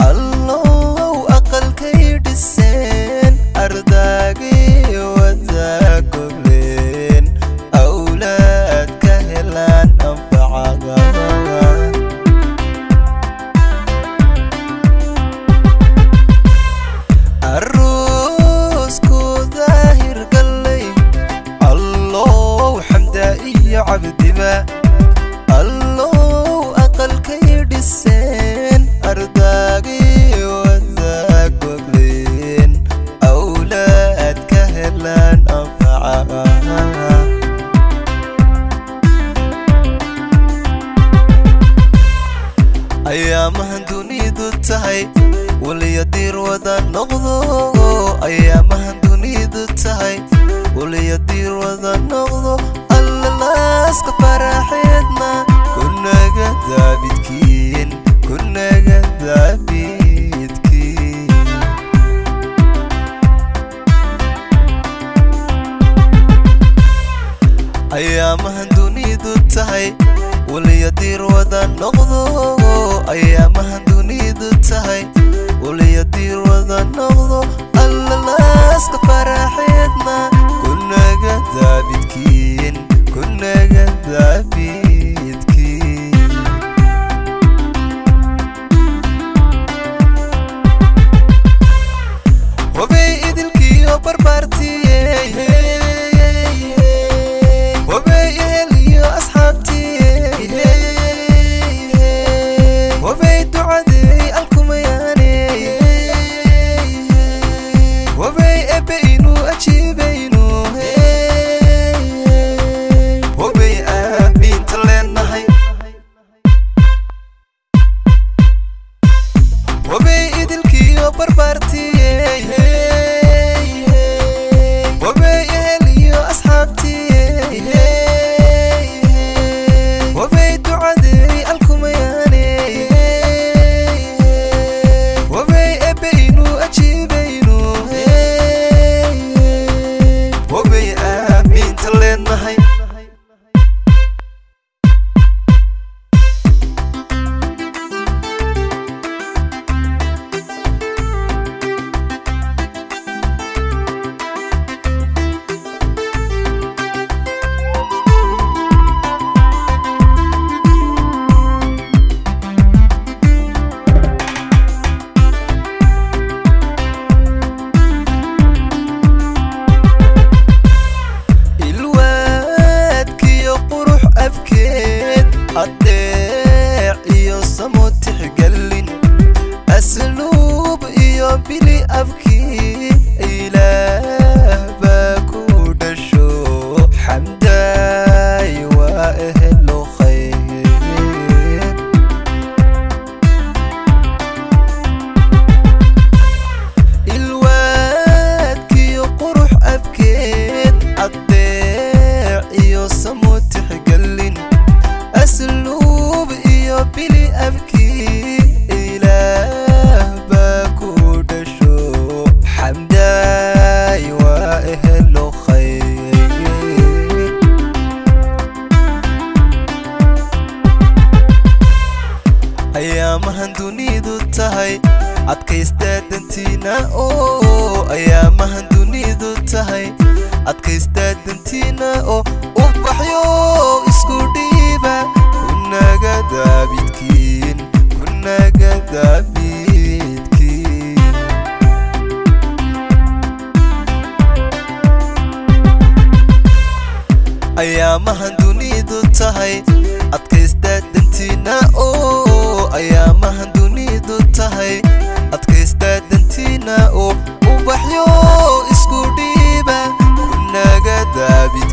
الله أقل كيد السن أرداقي وذاكو بين أولاد كهلان أنفع الروس كو ظاهر قلي الله حمدا إيا عبدي با الله أقل كيد السن أيامهن دوني دوتاي ولي يدير وذا نغضو أيامهن دوني دوتاي ولي يدير وذا نغضو الله لاسك فرحتنا كنا قدا بيتكين كنا قدا بيتكين أيامهن دوني دوتاي ولي يدير وذا نغضو أيامها دوني دوتاي ولي يدير وذا نغضو الله لاسك فرحتنا كنا قدا بيتكين كنا قدا بيتكين وبيد الكي وبربرتي أسلوب إيو بلي أبكي إله باكو دشو حمداي وأهل خير الواد كي قروح أبكيت أطيع إيو سمو تحقلين أسلوب إيو بلي أبكي أيامهن دوني دوتاي عدكيستا دنتينا أو أيامهن دوني دوتاي عدكيستا دنتينا أو وبحيو اسكو ديبا كنا قدا بيتكين كنا قدا بيتكين أيامهن دوني دوتاي عدكيستا دنتينا أو أيامها دوني دوتاي أتكيستا دنتينا أو وبحيو اسكو ديبا كنا قدا بيتكين.